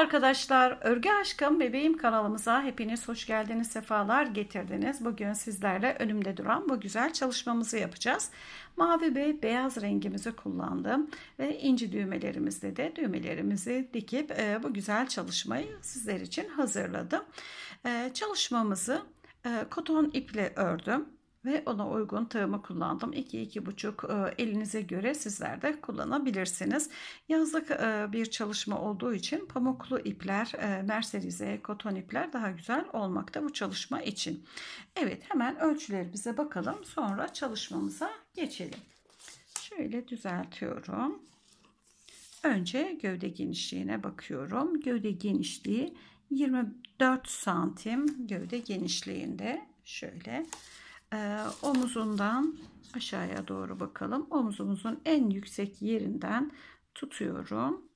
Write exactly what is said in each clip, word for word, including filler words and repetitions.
Merhaba arkadaşlar, Örgü Aşkım Bebeğim kanalımıza hepiniz hoş geldiniz, sefalar getirdiniz. Bugün sizlerle önümde duran bu güzel çalışmamızı yapacağız. Mavi ve beyaz rengimizi kullandım ve inci düğmelerimizde de düğmelerimizi dikip e, bu güzel çalışmayı sizler için hazırladım. E, çalışmamızı e, koton iple ördüm ve ona uygun tığımı kullandım. iki iki buçuk elinize göre sizler de kullanabilirsiniz. Yazlık bir çalışma olduğu için pamuklu ipler, merserize koton ipler daha güzel olmakta bu çalışma için. Evet, hemen ölçülerimize bakalım. Sonra çalışmamıza geçelim. Şöyle düzeltiyorum. Önce gövde genişliğine bakıyorum. Gövde genişliği yirmi dört santim gövde genişliğinde. Şöyle Ee, omuzundan aşağıya doğru bakalım. Omuzumuzun en yüksek yerinden tutuyorum.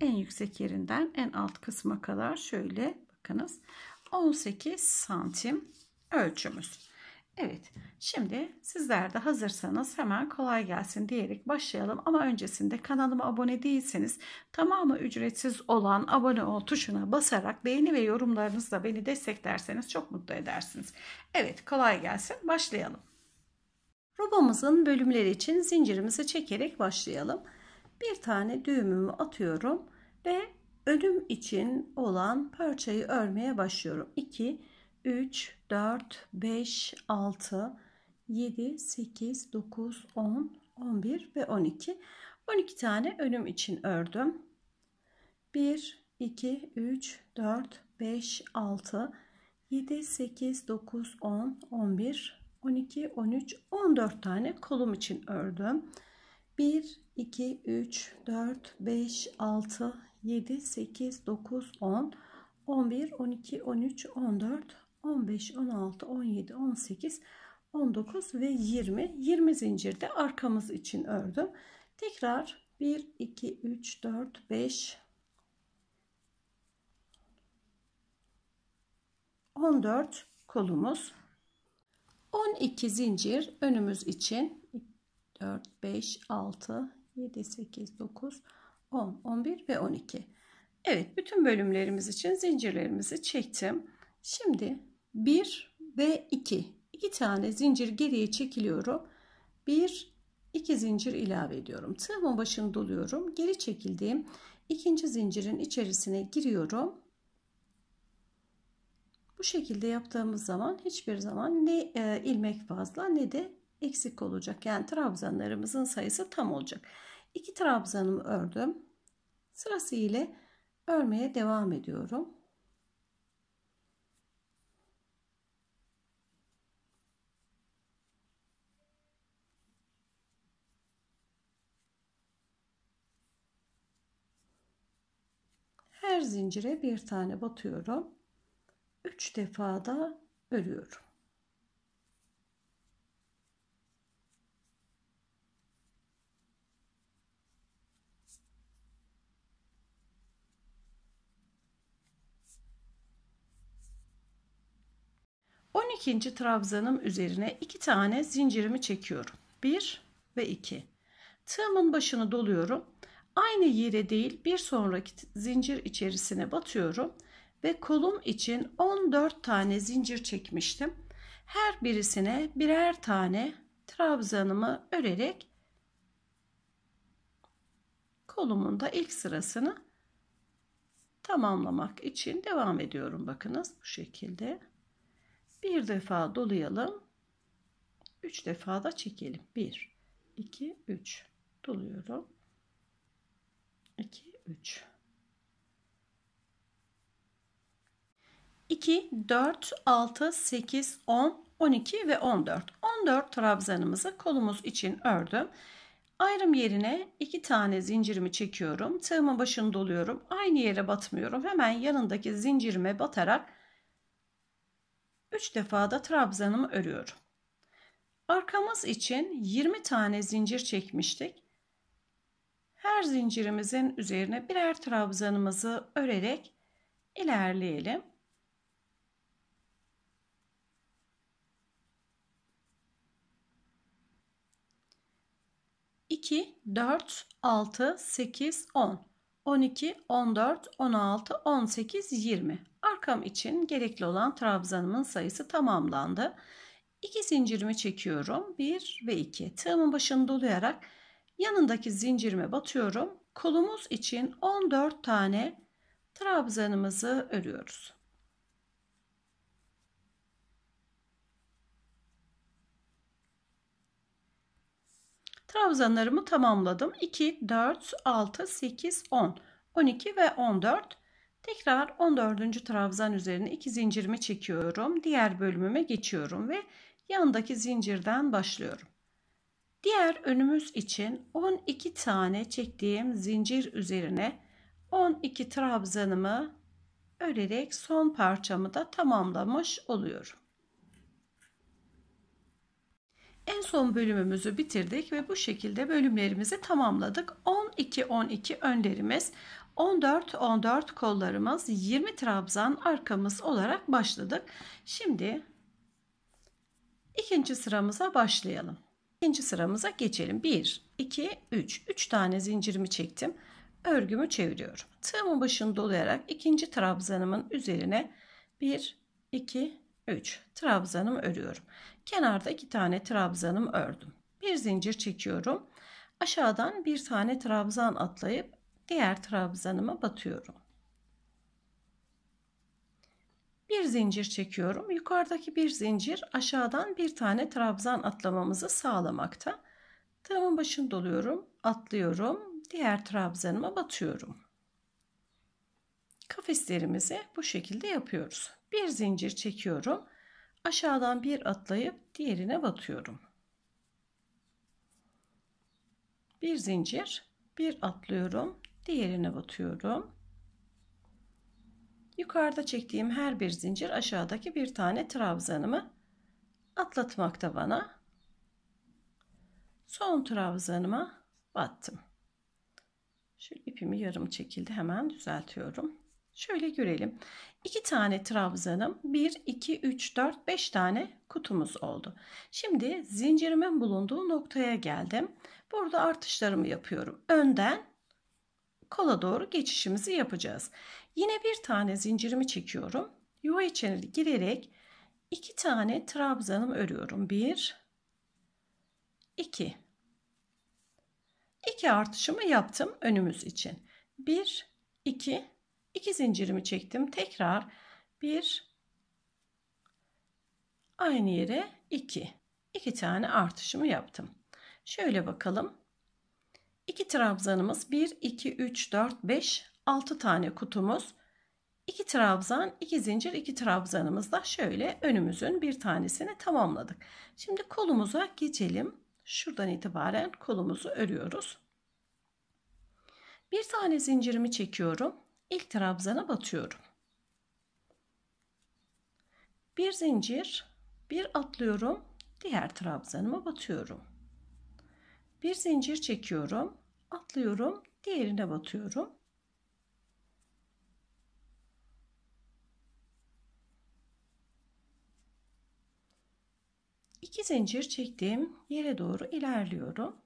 En yüksek yerinden en alt kısma kadar şöyle bakınız. on sekiz santim ölçümüz. Evet, şimdi sizler de hazırsanız hemen kolay gelsin diyerek başlayalım. Ama öncesinde kanalıma abone değilseniz tamamı ücretsiz olan abone ol tuşuna basarak beğeni ve yorumlarınızla beni desteklerseniz çok mutlu edersiniz. Evet, kolay gelsin, başlayalım. Robamızın bölümleri için zincirimizi çekerek başlayalım. Bir tane düğümümü atıyorum ve önüm için olan parçayı örmeye başlıyorum. iki, üç, dört, beş, altı, yedi, sekiz, dokuz, on, on bir ve on iki. on iki tane önüm için ördüm. bir, iki, üç, dört, beş, altı, yedi, sekiz, dokuz, on, on bir, on iki, on üç, on dört tane kolum için ördüm. bir, iki, üç, dört, beş, altı, yedi, sekiz, dokuz, on, on bir, on iki, on üç, on dört, on beş, on altı, on yedi, on sekiz, on dokuz ve yirmi. yirmi zincirde arkamız için ördüm. Tekrar bir, iki, üç, dört, beş, on dört kolumuz. on iki zincir önümüz için. dört, beş, altı, yedi, sekiz, dokuz, on, on bir ve on iki. Evet, bütün bölümlerimiz için zincirlerimizi çektim. Şimdi bir ve iki. iki tane zincir geriye çekiliyorum. bir, iki zincir ilave ediyorum. Tığımın başını doluyorum. Geri çekildiğim ikinci zincirin içerisine giriyorum. Bu şekilde yaptığımız zaman hiçbir zaman ne e, ilmek fazla ne de eksik olacak. Yani trabzanlarımızın sayısı tam olacak. iki trabzanımı ördüm. Sırasıyla örmeye devam ediyorum. Her zincire bir tane batıyorum. üç defa da örüyorum. on ikinci trabzanım üzerine iki tane zincirimi çekiyorum. bir ve iki. Tığımın başını doluyorum. Aynı yere değil, bir sonraki zincir içerisine batıyorum ve kolum için on dört tane zincir çekmiştim. Her birisine birer tane trabzanımı örerek kolumun da ilk sırasını tamamlamak için devam ediyorum. Bakınız bu şekilde. Bir defa dolayalım. üç defa da çekelim. bir, iki, üç. Doluyorum. iki, üç. iki, dört, altı, sekiz, on, on iki ve on dört. on dört trabzanımızı kolumuz için ördüm. Ayrım yerine iki tane zincirimi çekiyorum. Tığımın başını doluyorum. Aynı yere batmıyorum. Hemen yanındaki zincirime batarak üç defa da trabzanımı örüyorum. Arkamız için yirmi tane zincir çekmiştik. Her zincirimizin üzerine birer trabzanımızı örerek ilerleyelim. iki, dört, altı, sekiz, on. on iki, on dört, on altı, on sekiz, yirmi. Arkam için gerekli olan trabzanımın sayısı tamamlandı. iki zincirimi çekiyorum. bir ve iki. Tığımın başını dolayarak yanındaki zincirime batıyorum. Kolumuz için on dört tane trabzanımızı örüyoruz. Trabzanlarımı tamamladım. iki, dört, altı, sekiz, on, on iki ve on dört. Tekrar on dördüncü trabzan üzerine iki zincirimi çekiyorum. Diğer bölümüme geçiyorum ve yandaki zincirden başlıyorum. Diğer önümüz için on iki tane çektiğim zincir üzerine on iki trabzanımı örerek son parçamı da tamamlamış oluyorum. En son bölümümüzü bitirdik ve bu şekilde bölümlerimizi tamamladık. on iki on iki önlerimiz, on dört on dört kollarımız, yirmi trabzan arkamız olarak başladık. Şimdi ikinci sıramıza başlayalım. İkinci sıramıza geçelim. bir, iki, üç. üç tane zincirimi çektim. Örgümü çeviriyorum. Tığımın başını dolayarak ikinci trabzanımın üzerine bir, iki, üç trabzanımı örüyorum. Kenarda iki tane trabzanım ördüm. Bir zincir çekiyorum. Aşağıdan bir tane trabzan atlayıp diğer trabzanıma batıyorum. Bir zincir çekiyorum. Yukarıdaki bir zincir aşağıdan bir tane trabzan atlamamızı sağlamakta. Tığımın başını doluyorum, atlıyorum, diğer trabzanıma batıyorum. Kafeslerimizi bu şekilde yapıyoruz. Bir zincir çekiyorum. Aşağıdan bir atlayıp diğerine batıyorum. Bir zincir, bir atlıyorum, diğerine batıyorum. Yukarıda çektiğim her bir zincir aşağıdaki bir tane trabzanımı atlatmakta bana. Son trabzanıma battım. Şu ipimi yarım çekildi, hemen düzeltiyorum. Şöyle görelim. iki tane trabzanım, bir, iki, üç, dört, beş tane kutumuz oldu. Şimdi zincirimin bulunduğu noktaya geldim. Burada artışlarımı yapıyorum. Önden kola doğru geçişimizi yapacağız. Yine bir tane zincirimi çekiyorum. Yuva içine girerek iki tane trabzanım örüyorum. bir, iki. iki artışımı yaptım önümüz için. bir, iki. iki zincirimi çektim. Tekrar bir, aynı yere iki. iki tane artışımı yaptım. Şöyle bakalım. iki trabzanımız, bir, iki, üç, dört, beş, altı tane kutumuz. iki trabzan, iki zincir, iki trabzanımızla şöyle önümüzün bir tanesini tamamladık. Şimdi kolumuza geçelim. Şuradan itibaren kolumuzu örüyoruz. bir tane zincirimi çekiyorum. İlk trabzana batıyorum. Bir zincir, bir atlıyorum, diğer trabzanıma batıyorum. Bir zincir çekiyorum, atlıyorum, diğerine batıyorum. İki zincir çektiğim yere doğru ilerliyorum.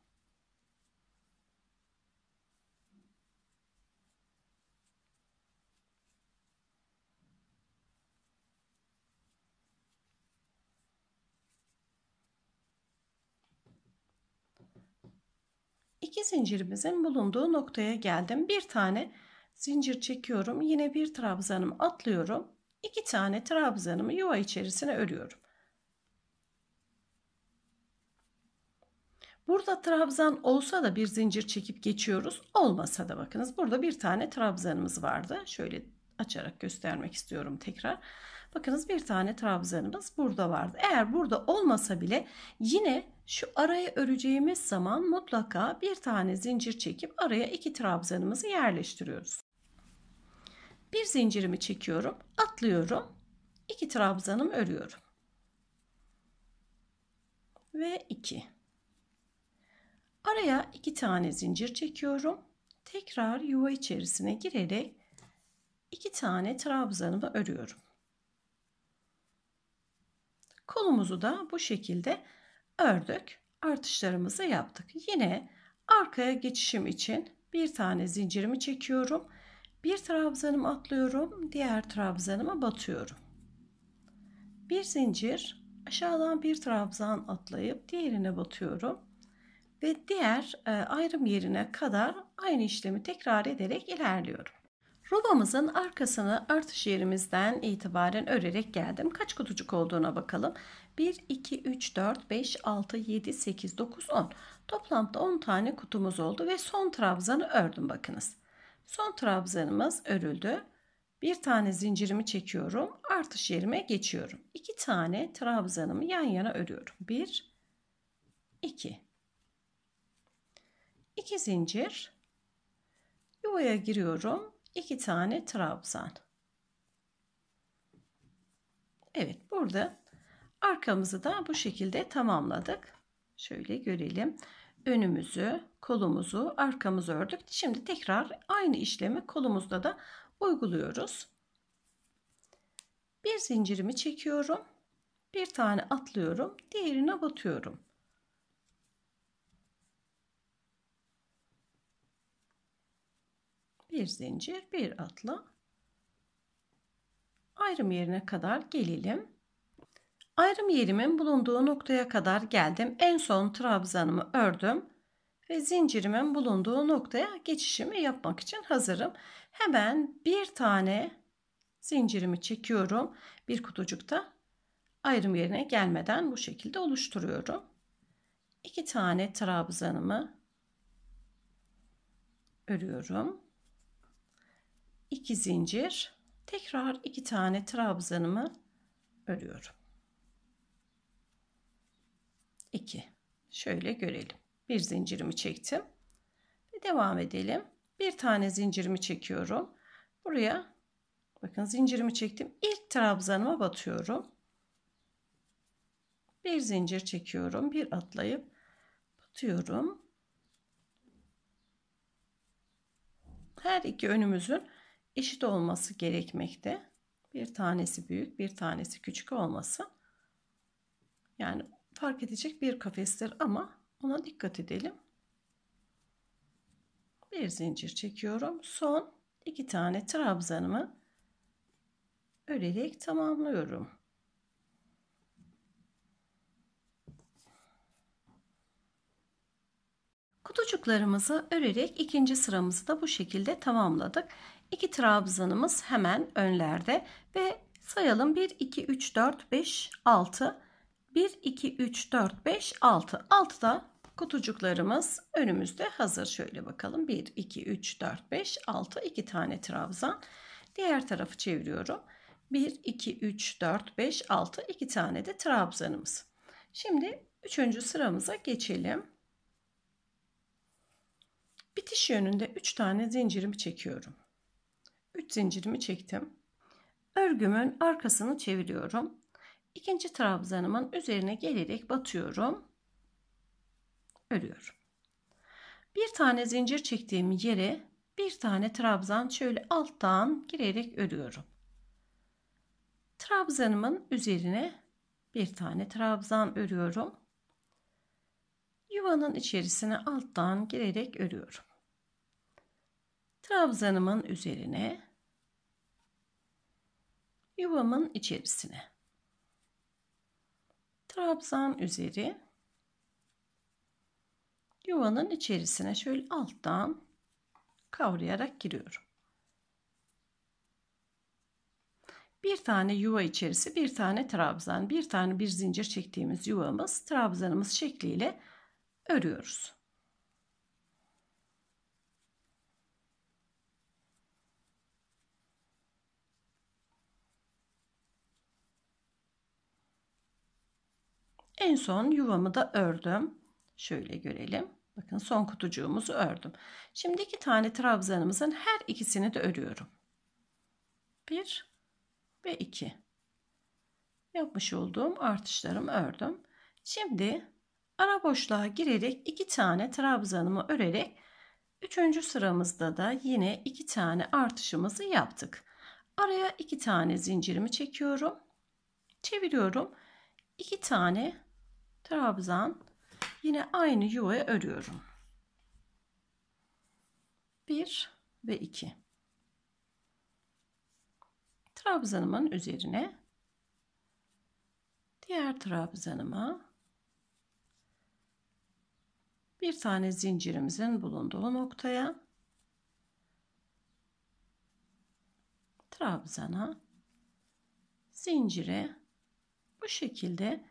İki zincirimizin bulunduğu noktaya geldim. Bir tane zincir çekiyorum. Yine bir trabzanımı atlıyorum. İki tane trabzanımı yuva içerisine örüyorum. Burada trabzan olsa da bir zincir çekip geçiyoruz. Olmasa da bakınız burada bir tane trabzanımız vardı. Şöyle açarak göstermek istiyorum tekrar. Bakınız bir tane trabzanımız burada vardı. Eğer burada olmasa bile yine şu arayı öreceğimiz zaman mutlaka bir tane zincir çekip araya iki trabzanımızı yerleştiriyoruz. Bir zincirimi çekiyorum, atlıyorum, iki trabzanım örüyorum. Ve iki. Araya iki tane zincir çekiyorum. Tekrar yuva içerisine girerek iki tane trabzanımı örüyorum. Kolumuzu da bu şekilde ördük. Artışlarımızı yaptık. Yine arkaya geçişim için bir tane zincirimi çekiyorum. Bir trabzanımı atlıyorum. Diğer trabzanıma batıyorum. Bir zincir, aşağıdan bir trabzan atlayıp diğerine batıyorum. Ve diğer ayrım yerine kadar aynı işlemi tekrar ederek ilerliyorum. Robamızın arkasını artış yerimizden itibaren örerek geldim. Kaç kutucuk olduğuna bakalım. bir, iki, üç, dört, beş, altı, yedi, sekiz, dokuz, on. Toplamda on tane kutumuz oldu ve son trabzanı ördüm bakınız. Son trabzanımız örüldü. Bir tane zincirimi çekiyorum. Artış yerime geçiyorum. iki tane trabzanımı yan yana örüyorum. bir, iki. iki zincir. Yuvaya giriyorum. iki tane trabzan. Evet, burada arkamızı da bu şekilde tamamladık. Şöyle görelim. Önümüzü, kolumuzu, arkamızı ördük. Şimdi tekrar aynı işlemi kolumuzda da uyguluyoruz. Bir zincirimi çekiyorum. Bir tane atlıyorum. Diğerine batıyorum. Bir zincir, bir atla. Ayrım yerine kadar gelelim. Ayrım yerimin bulunduğu noktaya kadar geldim. En son trabzanımı ördüm ve zincirimin bulunduğu noktaya geçişimi yapmak için hazırım. Hemen bir tane zincirimi çekiyorum. Bir kutucukta ayrım yerine gelmeden bu şekilde oluşturuyorum. İki tane trabzanımı örüyorum. iki zincir, tekrar iki tane trabzanımı örüyorum. iki. Şöyle görelim. Bir zincirimi çektim. Ve devam edelim. Bir tane zincirimi çekiyorum. Buraya bakın, zincirimi çektim. İlk trabzanıma batıyorum. Bir zincir çekiyorum. Bir atlayıp batıyorum. Her iki önümüzün eşit olması gerekmekte. Bir tanesi büyük, bir tanesi küçük olması. Yani fark edecek bir kafestir ama ona dikkat edelim. Bir zincir çekiyorum. Son iki tane trabzanımı örerek tamamlıyorum. Kutucuklarımızı örerek ikinci sıramızı da bu şekilde tamamladık. İki trabzanımız hemen önlerde ve sayalım. Bir, iki, üç, dört, beş, altı. bir, iki, üç, dört, beş, altı. altıda kutucuklarımız önümüzde hazır. Şöyle bakalım. bir, iki, üç, dört, beş, altı. iki tane trabzan. Diğer tarafı çeviriyorum. bir, iki, üç, dört, beş, altı. iki tane de trabzanımız. Şimdi üçüncü sıramıza geçelim. Bitiş yönünde üç tane zincirimi çekiyorum. üç zincirimi çektim. Örgümün arkasını çeviriyorum. İkinci trabzanımın üzerine gelerek batıyorum. Örüyorum. Bir tane zincir çektiğim yere bir tane trabzan şöyle alttan girerek örüyorum. Trabzanımın üzerine bir tane trabzan örüyorum. Yuvanın içerisine alttan girerek örüyorum. Trabzanımın üzerine, yuvamın içerisine, trabzan üzeri, yuvanın içerisine şöyle alttan kavrayarak giriyorum. Bir tane yuva içerisi, bir tane trabzan, bir tane bir zincir çektiğimiz yuvamız, trabzanımız şekliyle örüyoruz. En son yuvamı da ördüm. Şöyle görelim. Bakın, son kutucuğumuzu ördüm. Şimdi iki tane trabzanımızın her ikisini de örüyorum. Bir ve iki. Yapmış olduğum artışlarımı ördüm. Şimdi ara boşluğa girerek iki tane trabzanımı örerek üçüncü sıramızda da yine iki tane artışımızı yaptık. Araya iki tane zincirimi çekiyorum. Çeviriyorum. iki tane trabzan yine aynı yuvaya örüyorum. bir ve iki. Trabzanımın üzerine diğer trabzanıma bir tane zincirimizin bulunduğu noktaya, trabzana, zincire bu şekilde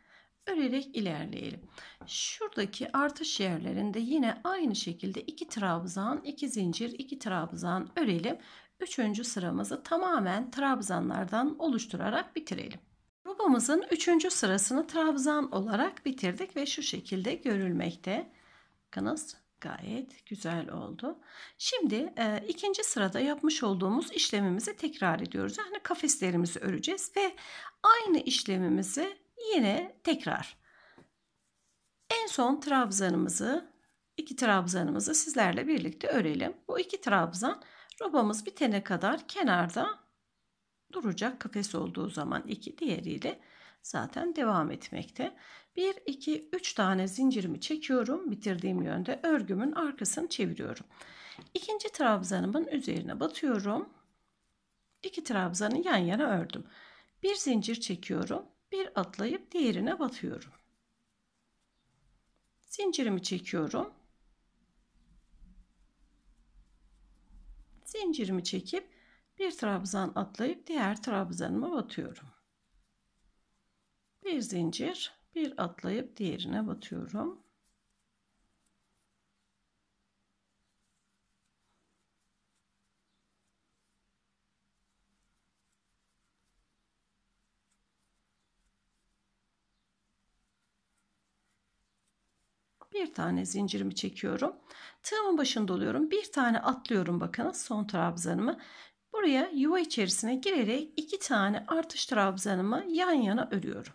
örerek ilerleyelim. Şuradaki artış yerlerinde yine aynı şekilde iki trabzan, iki zincir, iki trabzan örelim. Üçüncü sıramızı tamamen trabzanlardan oluşturarak bitirelim. Rubamızın üçüncü sırasını trabzan olarak bitirdik ve şu şekilde görülmekte. Bakınız, gayet güzel oldu. Şimdi e, ikinci sırada yapmış olduğumuz işlemimizi tekrar ediyoruz. Yani kafeslerimizi öreceğiz ve aynı işlemimizi yine tekrar. En son trabzanımızı, iki trabzanımızı sizlerle birlikte örelim. Bu iki trabzan rubamız bitene kadar kenarda duracak. Kafes olduğu zaman iki, diğeriyle zaten devam etmekte. bir, iki, üç tane zincirimi çekiyorum. Bitirdiğim yönde örgümün arkasını çeviriyorum. İkinci trabzanımın üzerine batıyorum. İki trabzanı yan yana ördüm. Bir zincir çekiyorum. Bir atlayıp diğerine batıyorum. Zincirimi çekiyorum. Zincirimi çekip bir trabzan atlayıp diğer trabzanıma batıyorum. Bir zincir, bir atlayıp diğerine batıyorum. Bir tane zincirimi çekiyorum. Tığımın başında oluyorum. Bir tane atlıyorum. Bakınız, son trabzanımı. Buraya yuva içerisine girerek iki tane artış trabzanımı yan yana örüyorum.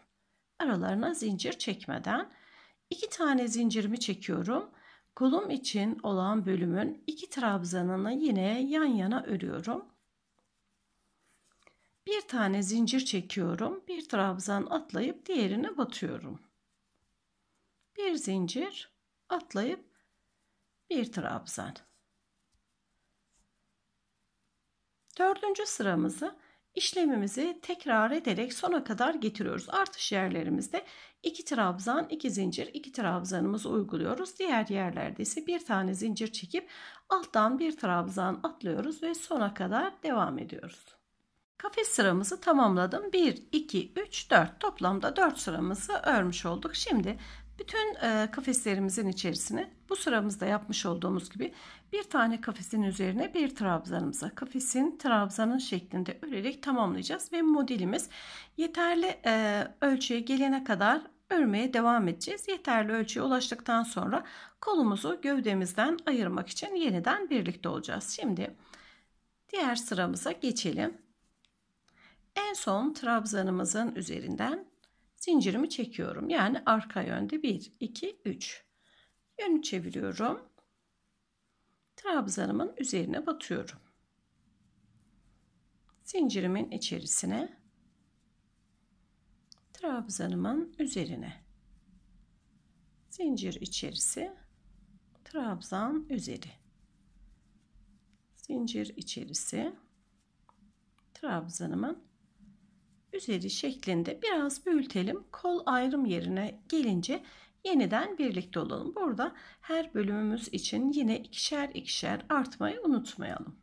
Aralarına zincir çekmeden iki tane zincirimi çekiyorum. Kolum için olan bölümün iki trabzanını yine yan yana örüyorum. Bir tane zincir çekiyorum. Bir trabzan atlayıp diğerine batıyorum. Bir zincir atlayıp bir trabzan. Dördüncü sıramızı işlemimizi tekrar ederek sona kadar getiriyoruz. Artış yerlerimizde iki trabzan, iki zincir, iki trabzanımızı uyguluyoruz. Diğer yerlerde ise bir tane zincir çekip alttan bir trabzan atlıyoruz ve sona kadar devam ediyoruz. Kafes sıramızı tamamladım. bir, iki, üç, dört. Toplamda dört sıramızı örmüş olduk. Şimdi bütün kafeslerimizin içerisine bu sıramızda yapmış olduğumuz gibi bir tane kafesin üzerine bir trabzanımıza kafesin trabzanın şeklinde örerek tamamlayacağız ve modelimiz yeterli ölçüye gelene kadar örmeye devam edeceğiz. Yeterli ölçüye ulaştıktan sonra kolumuzu gövdemizden ayırmak için yeniden birlikte olacağız. Şimdi diğer sıramıza geçelim. En son trabzanımızın üzerinden zincirimi çekiyorum. Yani arka yönde bir, iki, üç. Yönü çeviriyorum. Trabzanımın üzerine batıyorum. Zincirimin içerisine, trabzanımın üzerine. Zincir içerisi, trabzan üzeri. Zincir içerisi, trabzanımın üzeri şeklinde biraz büyütelim. Kol ayrım yerine gelince yeniden birlikte olalım. Burada her bölümümüz için yine ikişer ikişer artmayı unutmayalım.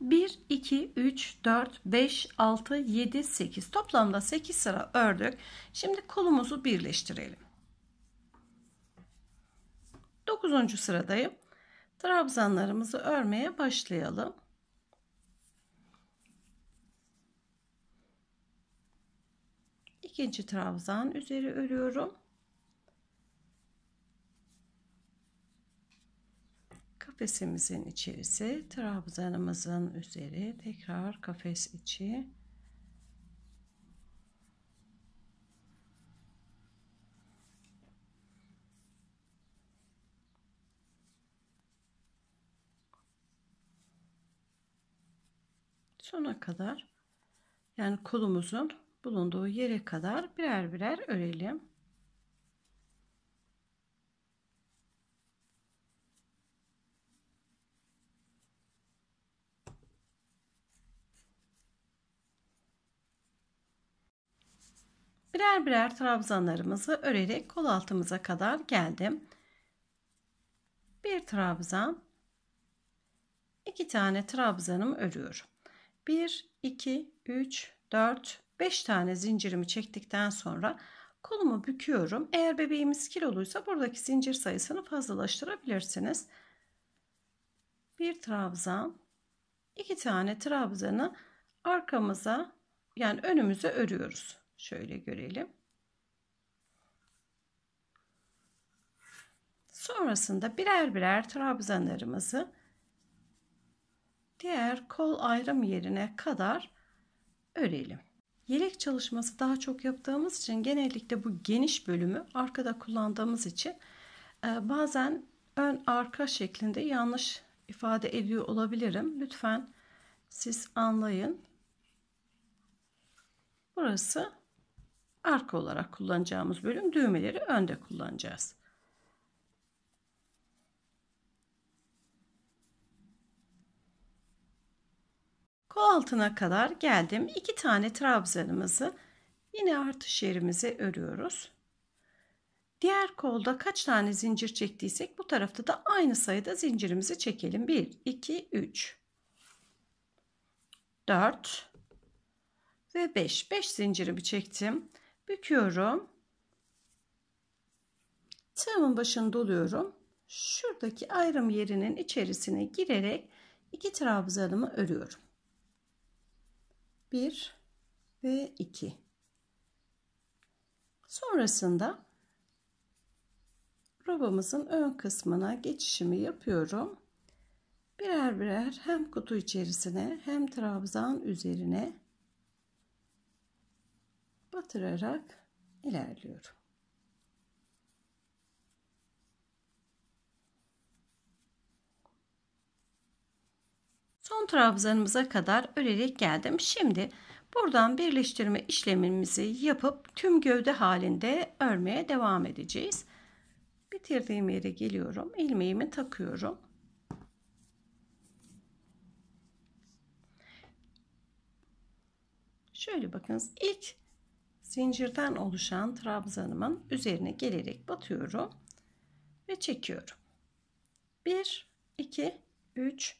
bir, iki, üç, dört, beş, altı, yedi, sekiz. Toplamda sekiz sıra ördük. Şimdi kolumuzu birleştirelim. dokuzuncu sıradayım. Trabzanlarımızı örmeye başlayalım. İkinci trabzan üzeri örüyorum. Kafesimizin içerisi, trabzanımızın üzeri, tekrar kafes içi. Sona kadar, yani kolumuzun bulunduğu yere kadar birer birer örelim. Birer birer trabzanlarımızı örerek kol altımıza kadar geldim. Bir trabzan, iki tane trabzanımı örüyorum. bir, iki, üç, dört, beş tane zincirimi çektikten sonra kolumu büküyorum. Eğer bebeğimiz kiloluysa buradaki zincir sayısını fazlalaştırabilirsiniz. Bir trabzan, iki tane trabzanı arkamıza, yani önümüze örüyoruz. Şöyle görelim. Sonrasında birer birer trabzanlarımızı diğer kol ayrım yerine kadar örelim. Yelek çalışması daha çok yaptığımız için genellikle bu geniş bölümü arkada kullandığımız için bazen ön arka şeklinde yanlış ifade ediyor olabilirim. Lütfen siz anlayın. Burası arka olarak kullanacağımız bölüm. Düğmeleri önde kullanacağız. Kol altına kadar geldim. İki tane trabzanımızı yine artış yerimize örüyoruz. Diğer kolda kaç tane zincir çektiysek bu tarafta da aynı sayıda zincirimizi çekelim. bir, iki, üç, dört ve beş. beş zincirimi çektim. Büküyorum. Tığımın başını doluyorum. Şuradaki ayrım yerinin içerisine girerek iki trabzanımı örüyorum. bir ve iki. Sonrasında robamızın ön kısmına geçişimi yapıyorum. Birer birer hem kutu içerisine hem trabzan üzerine batırarak ilerliyorum. Son trabzanımıza kadar örerek geldim. Şimdi buradan birleştirme işlemimizi yapıp tüm gövde halinde örmeye devam edeceğiz. Bitirdiğim yere geliyorum. İlmeğimi takıyorum. Şöyle bakınız. İlk zincirden oluşan trabzanımın üzerine gelerek batıyorum ve çekiyorum. bir, iki, üç,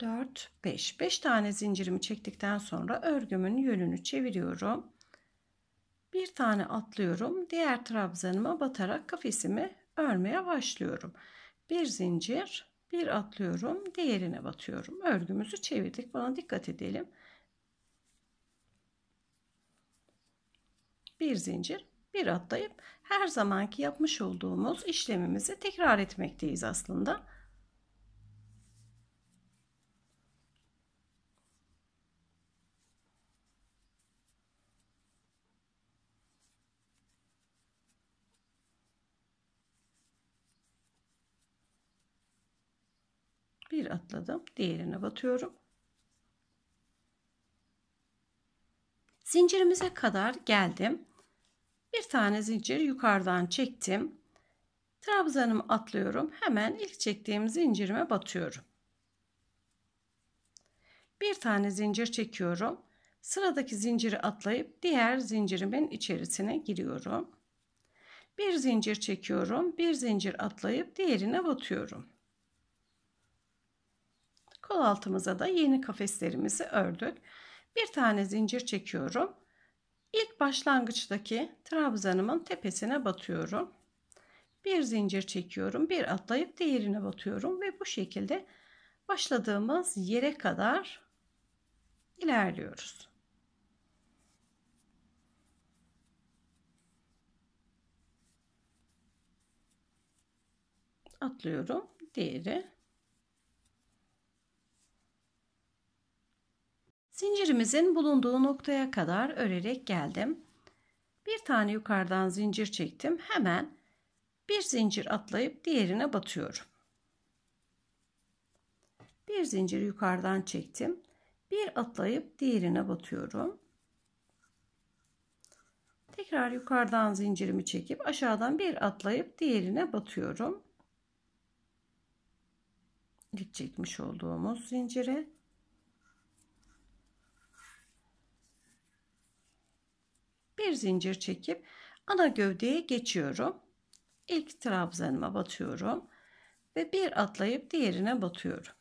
dört, beş. beş tane zincirimi çektikten sonra örgümün yönünü çeviriyorum. Bir tane atlıyorum. Diğer trabzanıma batarak kafesimi örmeye başlıyorum. Bir zincir, bir atlıyorum, diğerine batıyorum. Örgümüzü çevirdik. Buna dikkat edelim. Bir zincir, bir atlayıp her zamanki yapmış olduğumuz işlemimizi tekrar etmekteyiz aslında. Bir atladım, diğerine batıyorum. Zincirimize kadar geldim. Bir tane zincir yukarıdan çektim. Trabzanımı atlıyorum. Hemen ilk çektiğim zincirime batıyorum. Bir tane zincir çekiyorum. Sıradaki zinciri atlayıp diğer zincirimin içerisine giriyorum. Bir zincir çekiyorum. Bir zincir atlayıp diğerine batıyorum. Kol altımıza da yeni kafeslerimizi ördük. Bir tane zincir çekiyorum. İlk başlangıçtaki trabzanımın tepesine batıyorum. Bir zincir çekiyorum. Bir atlayıp diğerine batıyorum. Ve bu şekilde başladığımız yere kadar ilerliyoruz. Atlıyorum. Diğeri. Zincirimizin bulunduğu noktaya kadar örerek geldim. Bir tane yukarıdan zincir çektim. Hemen bir zincir atlayıp diğerine batıyorum. Bir zincir yukarıdan çektim. Bir atlayıp diğerine batıyorum. Tekrar yukarıdan zincirimi çekip aşağıdan bir atlayıp diğerine batıyorum. İlk çekmiş olduğumuz zincire. Bir bir zincir çekip ana gövdeye geçiyorum. İlk trabzanıma batıyorum ve bir atlayıp diğerine batıyorum.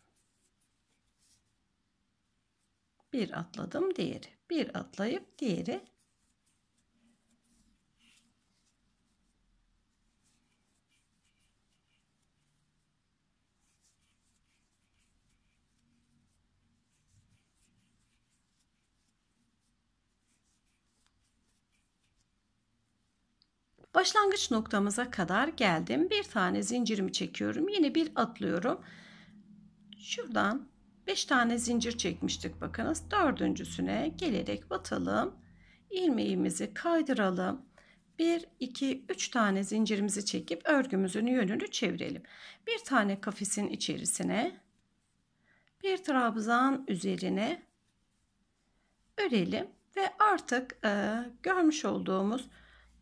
Bir atladım, diğeri. Bir atlayıp diğeri. Başlangıç noktamıza kadar geldim. Bir tane zincirimi çekiyorum. Yine bir atlıyorum. Şuradan beş tane zincir çekmiştik. Bakınız, dördüncüsüne gelerek batalım. İlmeğimizi kaydıralım. bir, iki, üç tane zincirimizi çekip örgümüzün yönünü çevirelim. Bir tane kafesin içerisine, bir trabzan üzerine örelim ve artık e, görmüş olduğumuz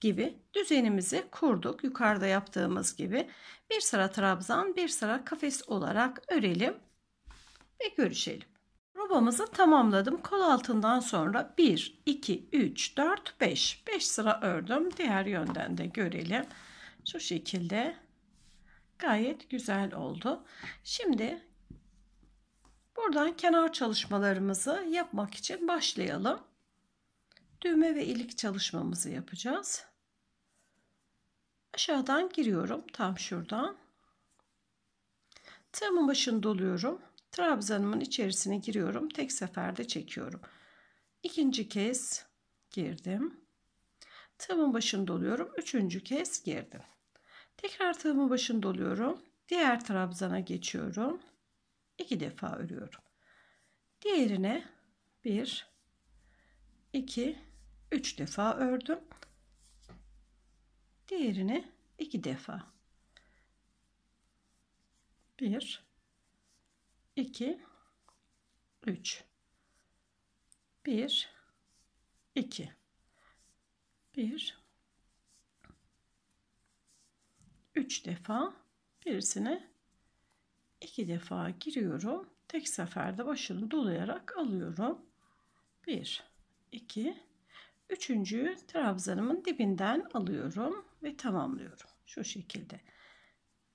gibi düzenimizi kurduk. Yukarıda yaptığımız gibi bir sıra trabzan, bir sıra kafes olarak örelim ve görüşelim. Robamızı tamamladım. Kol altından sonra bir, iki, üç, dört, beş. beş sıra ördüm. Diğer yönden de görelim. Şu şekilde gayet güzel oldu. Şimdi buradan kenar çalışmalarımızı yapmak için başlayalım. Düğme ve ilik çalışmamızı yapacağız. Aşağıdan giriyorum, tam şuradan. Tığımın başını doluyorum. Trabzanımın içerisine giriyorum. Tek seferde çekiyorum. İkinci kez girdim. Tığımın başını doluyorum. Üçüncü kez girdim. Tekrar tığımın başını doluyorum. Diğer trabzana geçiyorum. İki defa örüyorum. Diğerine bir, iki, üç defa ördüm. Diğerine iki defa. bir, iki, üç. bir, iki. bir, üç defa. Birisine iki defa giriyorum. Tek seferde başını dolayarak alıyorum. bir, iki. Üçüncü trabzanımın dibinden alıyorum ve tamamlıyorum. Şu şekilde.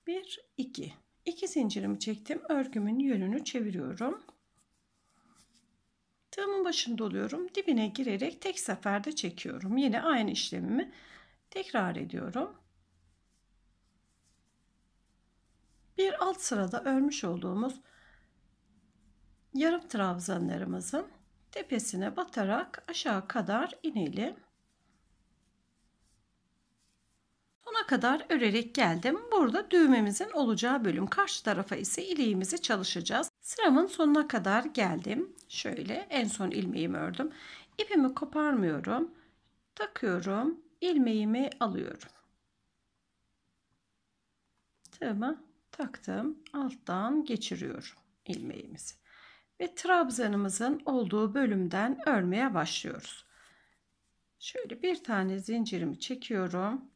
bir, iki. iki zincirimi çektim. Örgümün yönünü çeviriyorum. Tığımın başını doluyorum. Dibine girerek tek seferde çekiyorum. Yine aynı işlemimi tekrar ediyorum. Bir alt sırada örmüş olduğumuz yarım trabzanlarımızın tepesine batarak aşağı kadar inelim. Sona kadar örerek geldim. Burada düğmemizin olacağı bölüm. Karşı tarafa ise ileğimizi çalışacağız. Sıramın sonuna kadar geldim. Şöyle en son ilmeğimi ördüm. İpimi koparmıyorum. Takıyorum. İlmeğimi alıyorum. Tığımı taktım. Alttan geçiriyorum ilmeğimizi. Ve trabzanımızın olduğu bölümden örmeye başlıyoruz. Şöyle bir tane zincirimi çekiyorum.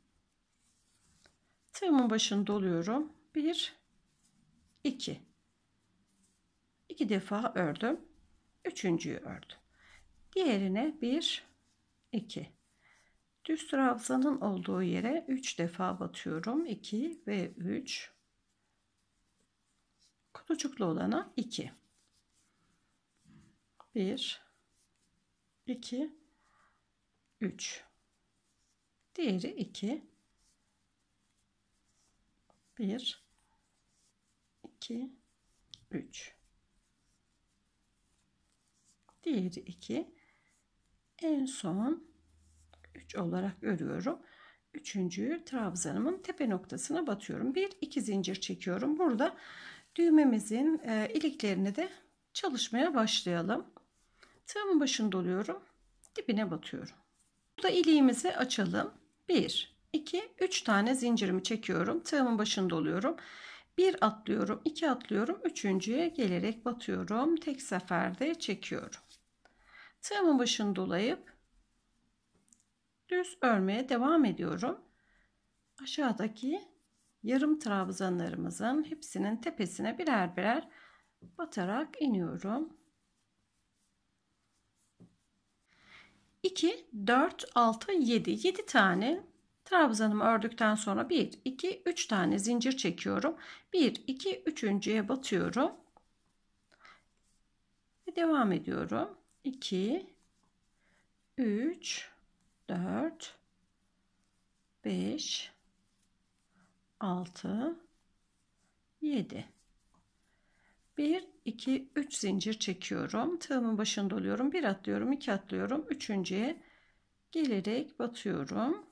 Tığımın başını doluyorum. bir, iki. iki defa ördüm. Üçüncüyü ördüm. Diğerine bir, iki. Düz trabzanın olduğu yere üç defa batıyorum. iki ve üç. Kutucuklu olana iki. bir, iki, üç. Diğeri iki. bir, iki, üç. Diğeri iki. En son üç olarak örüyorum. Üçüncüyü trabzanımın tepe noktasına batıyorum. bir, iki zincir çekiyorum. Burada düğmemizin e, iliklerini de çalışmaya başlayalım. Tığımın başını doluyorum. Dibine batıyorum. Burada iliğimizi açalım. bir, iki, üç tane zincirimi çekiyorum. Tığımın başını doluyorum. bir atlıyorum. iki atlıyorum. üçüncüye gelerek batıyorum. Tek seferde çekiyorum. Tığımın başını dolayıp düz örmeye devam ediyorum. Aşağıdaki yarım trabzanlarımızın hepsinin tepesine birer birer batarak iniyorum. iki, dört, altı, yedi. yedi tane trabzanımı ördükten sonra bir, iki, üç tane zincir çekiyorum. bir, iki, üçüncüye batıyorum. Ve devam ediyorum. iki, üç, dört, beş, altı, yedi. bir, iki, üç zincir çekiyorum. Tığımın başını doluyorum. bir atlıyorum, iki atlıyorum. üçüncüye gelerek batıyorum.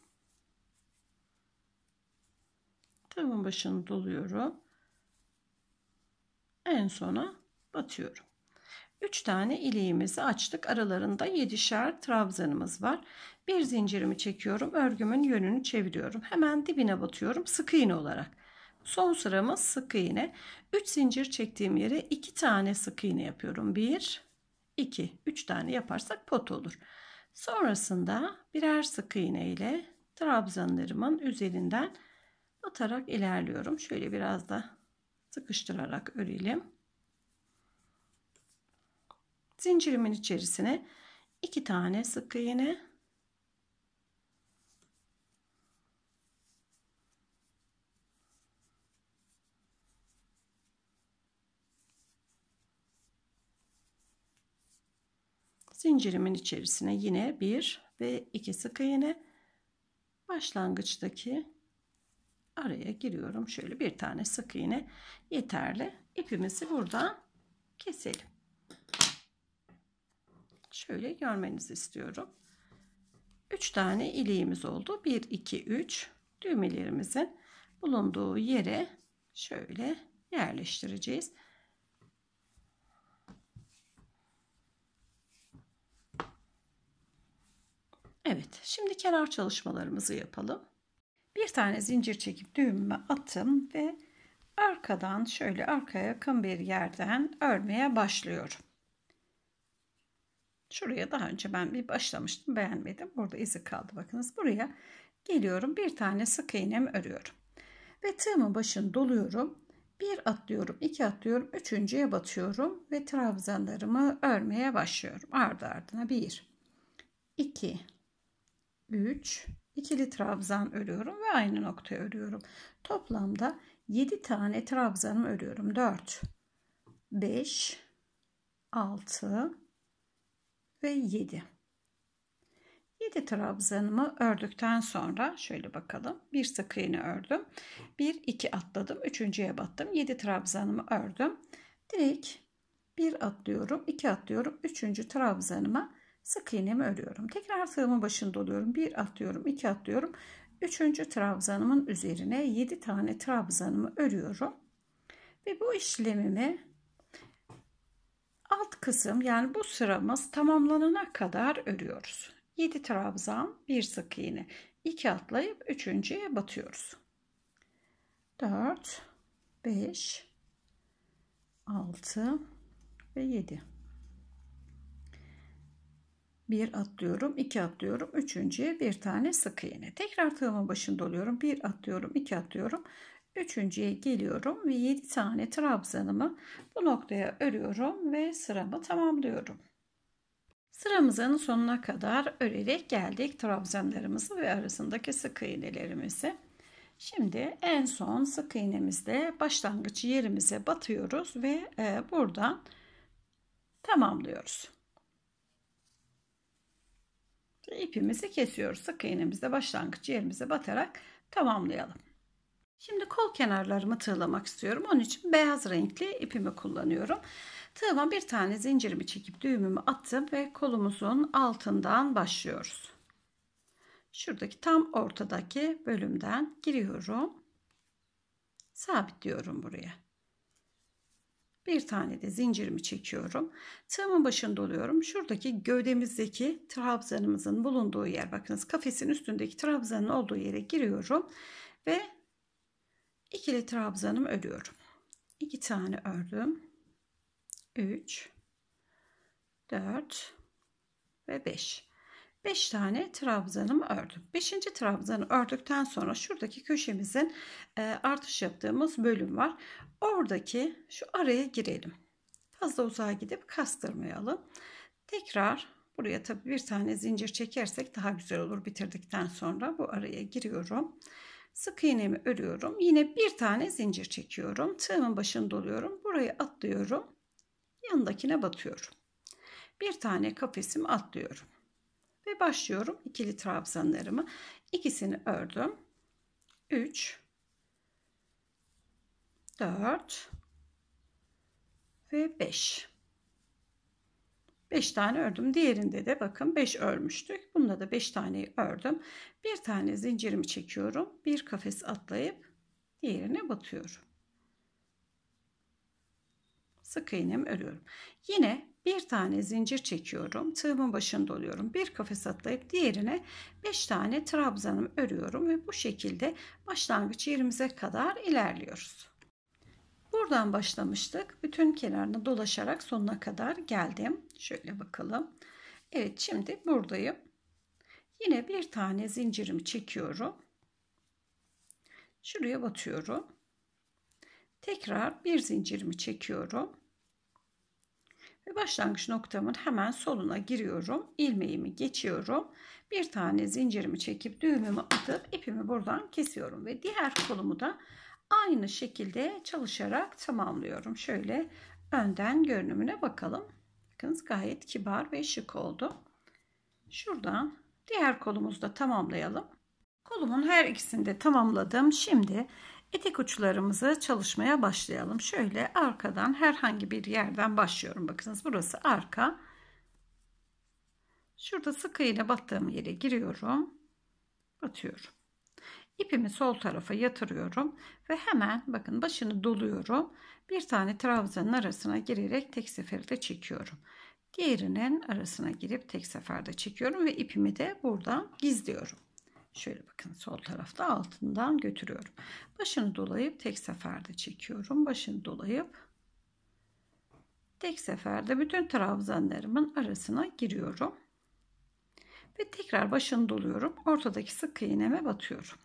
Tığımın başını doluyorum. En sona batıyorum. üç tane iliğimizi açtık. Aralarında yedişer trabzanımız var. Bir zincirimi çekiyorum. Örgümün yönünü çeviriyorum. Hemen dibine batıyorum. Sık iğne olarak. Son sıramız sık iğne. üç zincir çektiğim yere iki tane sık iğne yapıyorum. bir, iki, üç tane yaparsak pot olur. Sonrasında birer sık iğne ile trabzanlarımın üzerinden batarak ilerliyorum. Şöyle biraz da sıkıştırarak örelim. Zincirimin içerisine iki tane sık iğne, zincirimin içerisine yine bir ve iki sık iğne, başlangıçtaki araya giriyorum. Şöyle bir tane sık iğne yeterli. İpimizi buradan keselim. Şöyle görmenizi istiyorum. üç tane iliğimiz oldu. bir, iki, üç düğmelerimizin bulunduğu yere şöyle yerleştireceğiz. Evet, şimdi kenar çalışmalarımızı yapalım. Bir tane zincir çekip düğümümü attım ve arkadan şöyle arkaya yakın bir yerden örmeye başlıyorum. Şuraya daha önce ben bir başlamıştım, beğenmedim. Burada izi kaldı, bakınız. Buraya geliyorum, bir tane sık iğnemi örüyorum. Ve tığımın başını doluyorum. Bir atlıyorum, iki atlıyorum, üçüncüye batıyorum ve trabzanlarımı örmeye başlıyorum. Ardı ardına bir, iki, üç, ikili trabzan örüyorum ve aynı noktaya örüyorum. Toplamda yedi tane trabzanımı örüyorum. dört, beş, altı ve yedi. yedi trabzanımı ördükten sonra şöyle bakalım. bir sık iğne ördüm. bir, iki atladım. üçüncüye battım. yedi trabzanımı ördüm. Direkt bir atlıyorum, iki atlıyorum. üçüncü trabzanıma sık iğnemi örüyorum. Tekrar tığımın başını doluyorum. bir atlıyorum, iki atlıyorum. üçüncü trabzanımın üzerine yedi tane trabzanımı örüyorum. Ve bu işlemimi alt kısım, yani bu sıramız tamamlanana kadar örüyoruz. yedi trabzan, bir sık iğne, iki atlayıp üçüncüye batıyoruz. dört, beş, altı ve yedi. bir atlıyorum, iki atlıyorum, üçüncüye bir tane sık iğne. Tekrar tığımın başını doluyorum. bir atlıyorum, iki atlıyorum. Üçüncüye geliyorum ve yedi tane trabzanımı bu noktaya örüyorum ve sıramı tamamlıyorum. Sıramızın sonuna kadar örerek geldik trabzanlarımızı ve arasındaki sık iğnelerimizi. Şimdi en son sık iğnemizle başlangıç yerimize batıyoruz ve buradan tamamlıyoruz. İpimizi kesiyoruz. Sık iğnemizle başlangıç yerimize batarak tamamlayalım. Şimdi kol kenarlarımı tığlamak istiyorum. Onun için beyaz renkli ipimi kullanıyorum. Tığıma bir tane zincirimi çekip düğümümü attım ve kolumuzun altından başlıyoruz. Şuradaki tam ortadaki bölümden giriyorum. Sabitliyorum buraya. Bir tane de zincirimi çekiyorum. Tığımın başını doluyorum. Şuradaki gövdemizdeki trabzanımızın bulunduğu yer. Bakınız, kafesin üstündeki trabzanın olduğu yere giriyorum ve ikili trabzanımı örüyorum. iki tane ördüm. üç, dört ve beş. beş tane trabzanımı ördüm. beşinci trabzanı ördükten sonra şuradaki köşemizin artış yaptığımız bölüm var. Oradaki şu araya girelim. Fazla uzağa gidip kastırmayalım. Tekrar Buraya tabii bir tane zincir çekersek daha güzel olur bitirdikten sonra. Bu araya giriyorum. Sık iğnemi örüyorum. Yine bir tane zincir çekiyorum. Tığımın başını doluyorum. Buraya atlıyorum. Yanındakine batıyorum. Bir tane kafesimi atlıyorum. Ve başlıyorum ikili trabzanlarımı. İkisini ördüm. üç, dört ve beş. beş tane ördüm. Diğerinde de bakın beş örmüştük. Bunda da beş taneyi ördüm. Bir tane zincirimi çekiyorum. Bir kafes atlayıp diğerine batıyorum. Sık iğnemi örüyorum. Yine bir tane zincir çekiyorum. Tığımın başını doluyorum. Bir kafes atlayıp diğerine beş tane trabzanımı örüyorum ve bu şekilde başlangıç yerimize kadar ilerliyoruz. Buradan başlamıştık. Bütün kenarını dolaşarak sonuna kadar geldim. Şöyle bakalım. Evet, şimdi buradayım. Yine bir tane zincirimi çekiyorum. Şuraya batıyorum. Tekrar bir zincirimi çekiyorum. Ve başlangıç noktamın hemen soluna giriyorum. İlmeğimi geçiyorum. Bir tane zincirimi çekip düğümümü atıp ipimi buradan kesiyorum. Ve diğer kolumu da aynı şekilde çalışarak tamamlıyorum. Şöyle önden görünümüne bakalım. Bakınız gayet kibar ve şık oldu. Şuradan diğer kolumuzu da tamamlayalım. Kolumun her ikisini de tamamladım. Şimdi etek uçlarımızı çalışmaya başlayalım. Şöyle arkadan herhangi bir yerden başlıyorum. Bakınız burası arka. Şurada sık iğne battığım yere giriyorum. Batıyorum. İpimi sol tarafa yatırıyorum ve hemen bakın başını doluyorum. Bir tane trabzanın arasına girerek tek seferde çekiyorum. Diğerinin arasına girip tek seferde çekiyorum ve ipimi de buradan gizliyorum. Şöyle bakın sol tarafta altından götürüyorum. Başını dolayıp tek seferde çekiyorum. Başını dolayıp tek seferde bütün trabzanlarımın arasına giriyorum. Ve tekrar başını doluyorum. Ortadaki sık iğneme batıyorum.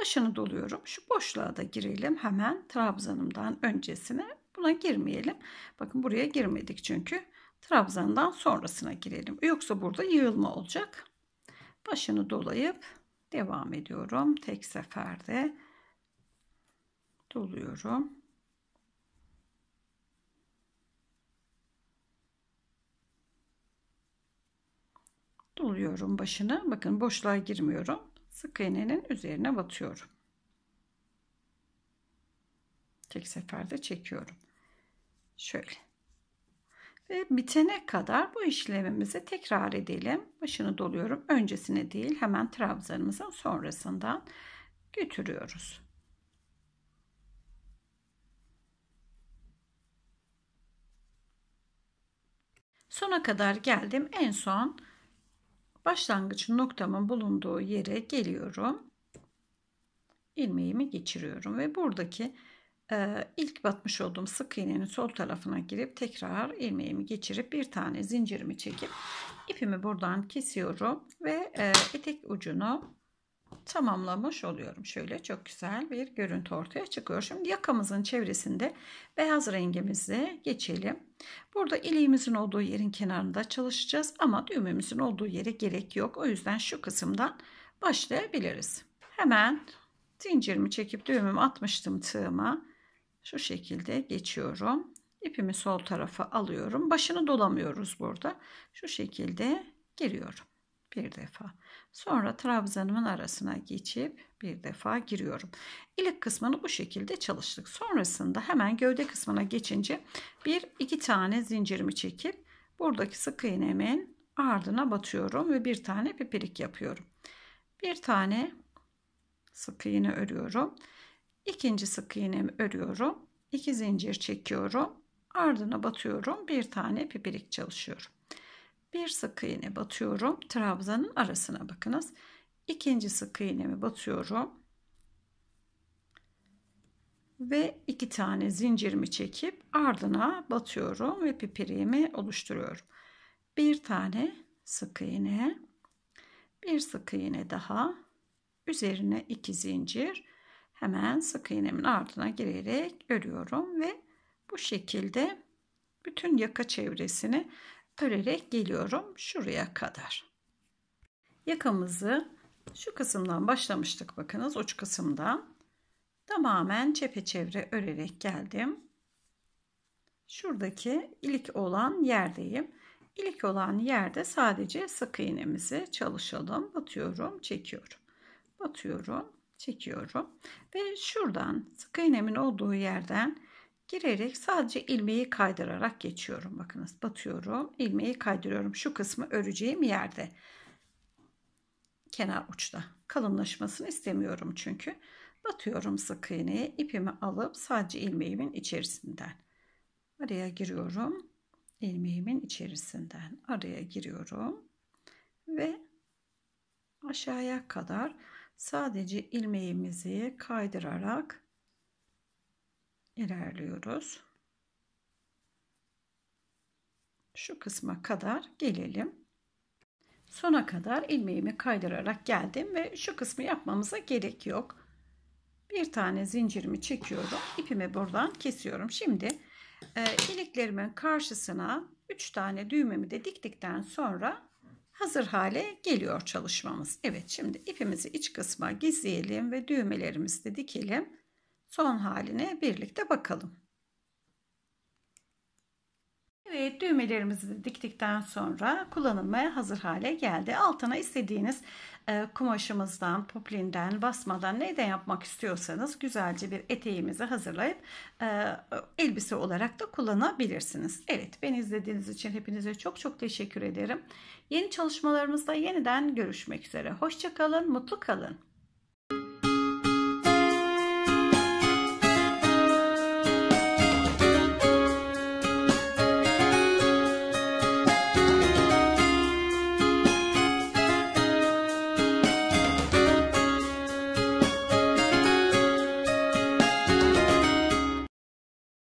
Başını doluyorum. Şu boşluğa da girelim. Hemen trabzanımdan öncesine buna girmeyelim. Bakın buraya girmedik çünkü. Trabzandan sonrasına girelim. Yoksa burada yığılma olacak. Başını dolayıp devam ediyorum. Tek seferde doluyorum. Doluyorum başını. Bakın boşluğa girmiyorum. Sık iğnenin üzerine batıyorum. Tek seferde çekiyorum. Şöyle. Ve bitene kadar bu işlemimizi tekrar edelim. Başını doluyorum. Öncesine değil, hemen trabzanımızın sonrasından götürüyoruz. Sona kadar geldim. En son başlangıç noktamın bulunduğu yere geliyorum. İlmeğimi geçiriyorum ve buradaki e, ilk batmış olduğum sık iğnenin sol tarafına girip tekrar ilmeğimi geçirip bir tane zincirimi çekip ipimi buradan kesiyorum ve e, etek ucunu tamamlamış oluyorum. Şöyle çok güzel bir görüntü ortaya çıkıyor. Şimdi yakamızın çevresinde beyaz rengimize geçelim. Burada iliğimizin olduğu yerin kenarında çalışacağız ama düğümümüzün olduğu yere gerek yok. O yüzden şu kısımdan başlayabiliriz. Hemen zincirimi çekip düğümümü atmıştım tığıma. Şu şekilde geçiyorum. İpimi sol tarafa alıyorum. Başını dolamıyoruz burada. Şu şekilde giriyorum. Bir defa. Sonra trabzanımın arasına geçip bir defa giriyorum. İlik kısmını bu şekilde çalıştık. Sonrasında hemen gövde kısmına geçince bir iki tane zincirimi çekip buradaki sık iğnemin ardına batıyorum ve bir tane pipirik yapıyorum. Bir tane sık iğne örüyorum. İkinci sık iğnemi örüyorum. İki zincir çekiyorum. Ardına batıyorum. Bir tane pipirik çalışıyorum. Bir sık iğne batıyorum. Trabzanın arasına bakınız. İkinci sık iğnemi batıyorum. Ve iki tane zincirimi çekip ardına batıyorum ve pipiriğimi oluşturuyorum. Bir tane sık iğne. Bir sık iğne daha. Üzerine iki zincir. Hemen sık iğnemin ardına girerek örüyorum ve bu şekilde bütün yaka çevresini örerek geliyorum şuraya kadar. Yakamızı şu kısımdan başlamıştık, bakınız uç kısımdan tamamen çepeçevre örerek geldim. Şuradaki ilik olan yerdeyim. İlik olan yerde sadece sık iğnemizi çalışalım. Batıyorum, çekiyorum. Batıyorum, çekiyorum. Ve şuradan sık iğnemin olduğu yerden girerek sadece ilmeği kaydırarak geçiyorum. Bakınız batıyorum, ilmeği kaydırıyorum. Şu kısmı öreceğim yerde. Kenar uçta. Kalınlaşmasını istemiyorum çünkü. Batıyorum sık iğneye, ipimi alıp sadece ilmeğimin içerisinden araya giriyorum. İlmeğimin içerisinden araya giriyorum ve aşağıya kadar sadece ilmeğimizi kaydırarak ilerliyoruz. Şu kısma kadar gelelim. Sona kadar ilmeğimi kaydırarak geldim ve şu kısmı yapmamıza gerek yok. Bir tane zincirimi çekiyorum, ipimi buradan kesiyorum. Şimdi E, iliklerimin karşısına üç tane düğmemi de diktikten sonra hazır hale geliyor çalışmamız. Evet, şimdi ipimizi iç kısma gizleyelim ve düğmelerimizi de dikelim. Son haline birlikte bakalım. Evet, düğmelerimizi de diktikten sonra kullanılmaya hazır hale geldi. Altına istediğiniz e, kumaşımızdan, poplinden, basmadan neyden yapmak istiyorsanız güzelce bir eteğimizi hazırlayıp e, elbise olarak da kullanabilirsiniz. Evet, beni izlediğiniz için hepinize çok çok teşekkür ederim. Yeni çalışmalarımızda yeniden görüşmek üzere. Hoşça kalın, mutlu kalın.